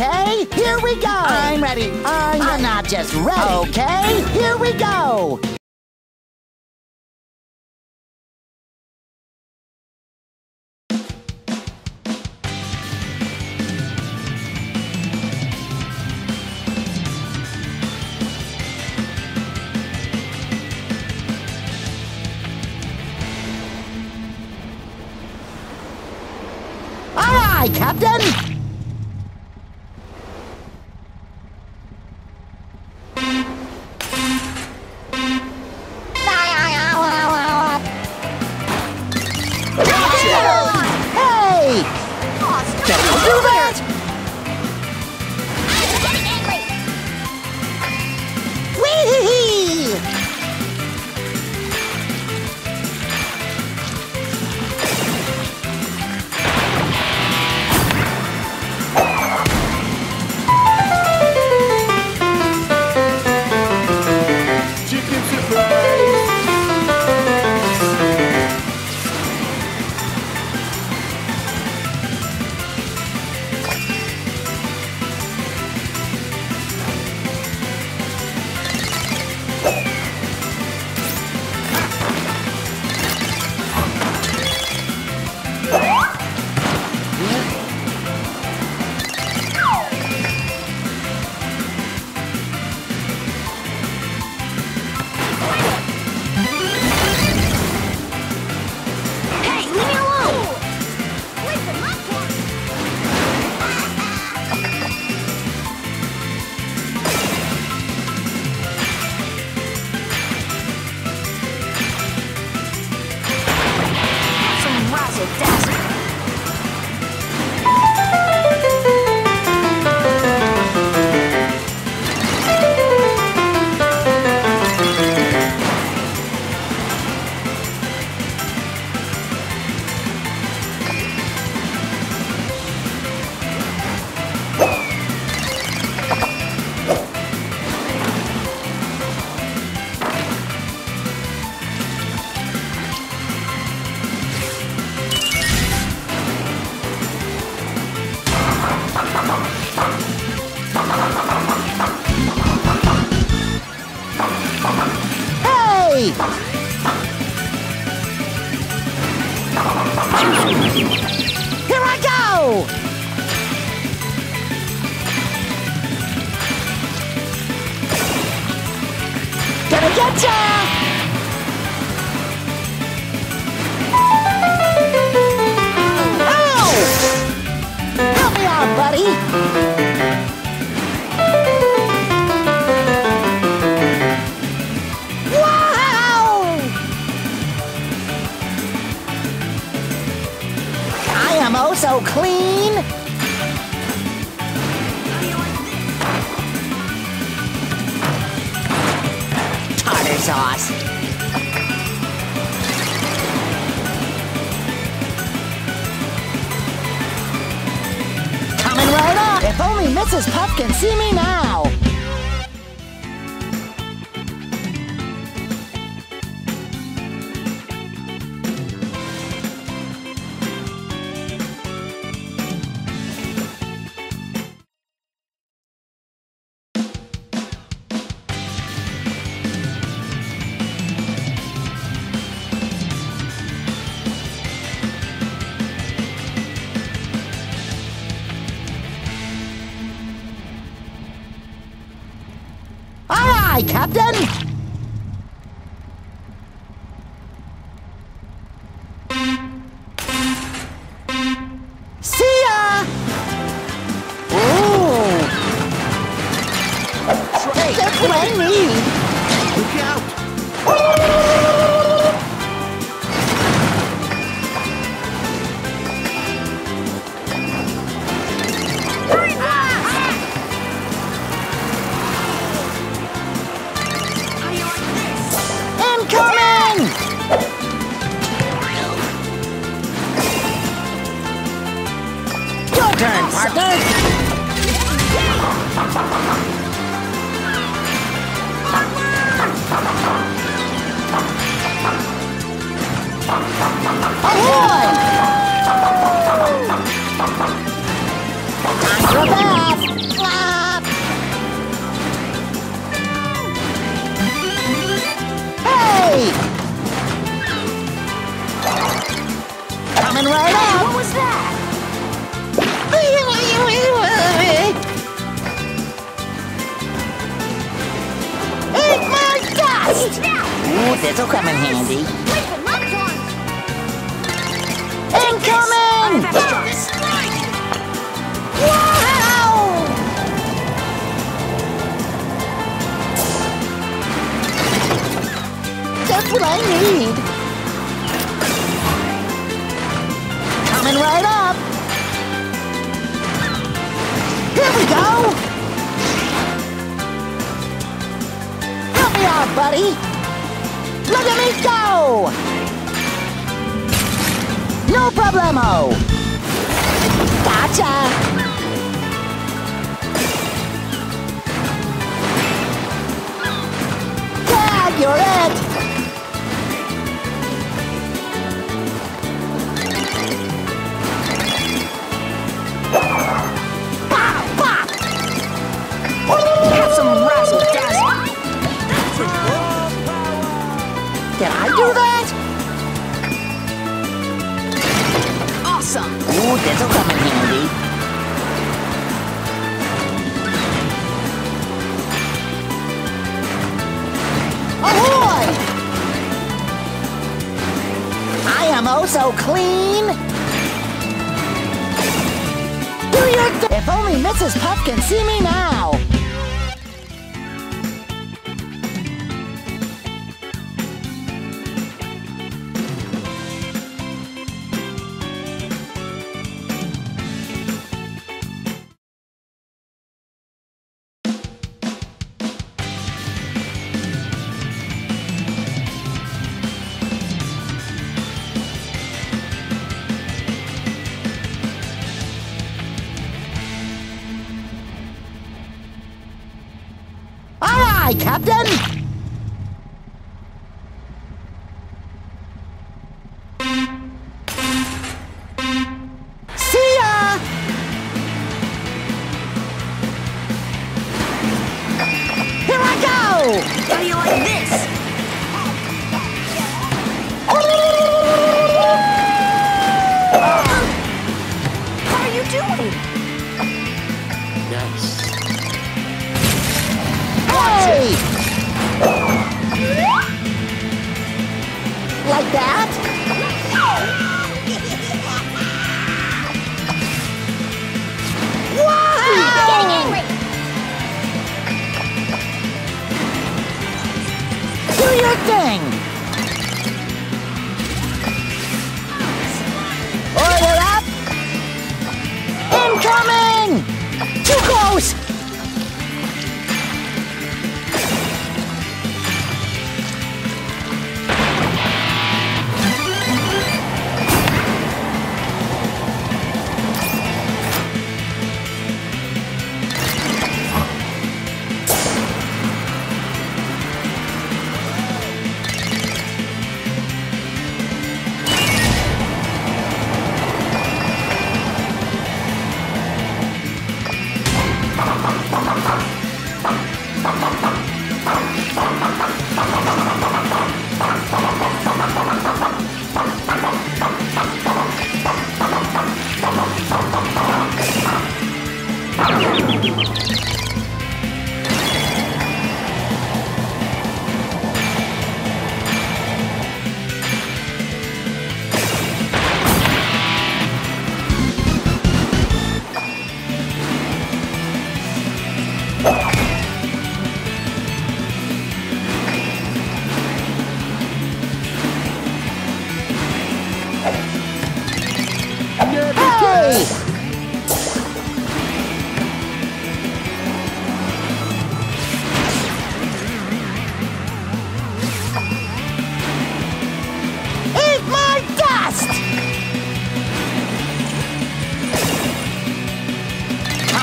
Okay, here we go. I'm ready. I'm not just ready. Okay, here we go. Aye, Captain. If only Mrs. Puff can see me now! Captain! Ruski! Coming right up! What was that? Eat my dust! Ooh, this'll come in handy. Incoming! Wow! That's what I need. Coming right up. Here we go. Help me out, buddy. Look at me go. No problemo. Gotcha. You're it! Pop! Pop! Have some razzle-dazzle! Did I do that? Awesome! Ooh, this'll come in handy. I'm oh so clean. Do your if only Mrs. Puff can see me now. Hi, Captain! Like that? Wow! He's getting angry. Do your thing. Order up. Incoming. Too close.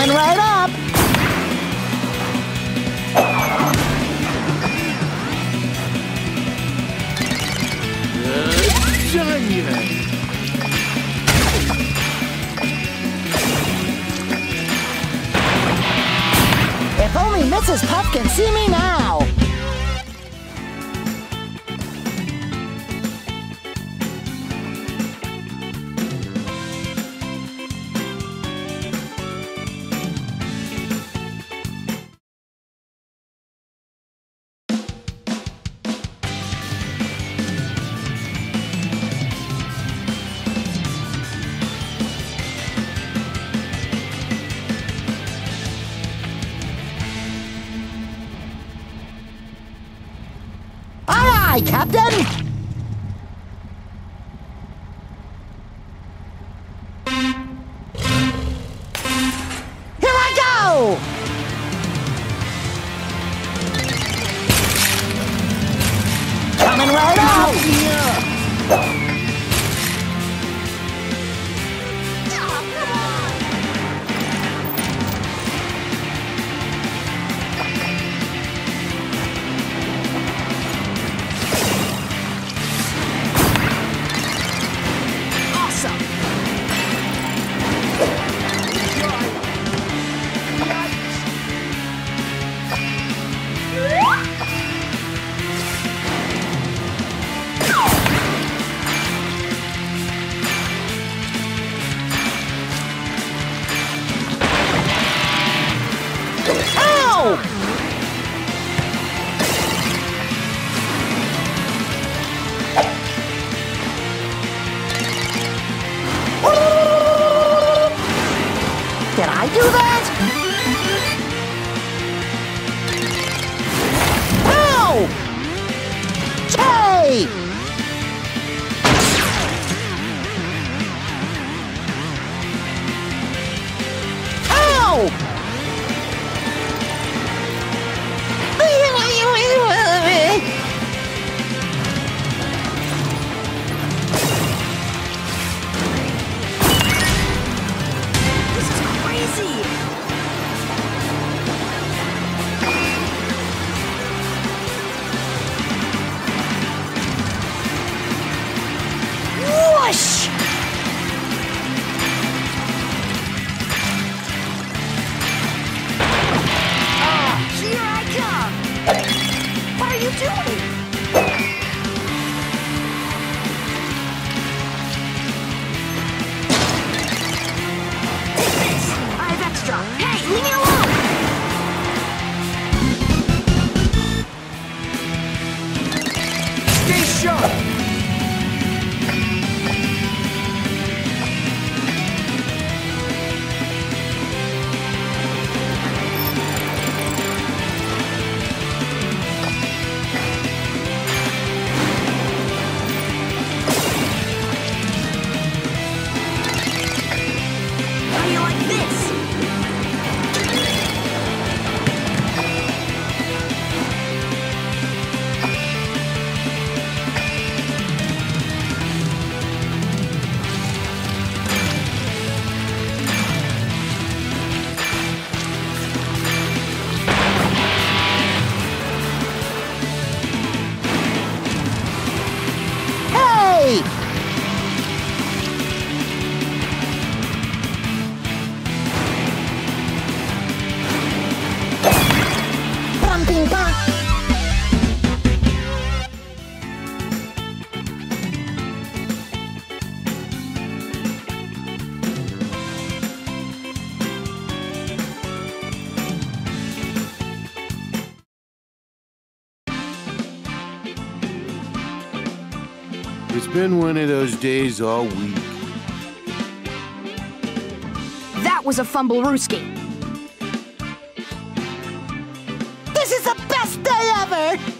Right up! If only Mrs. Puff can see me now! Aye, Captain! It's been one of those days all week. That was a fumble, Ruski. This is the best day ever!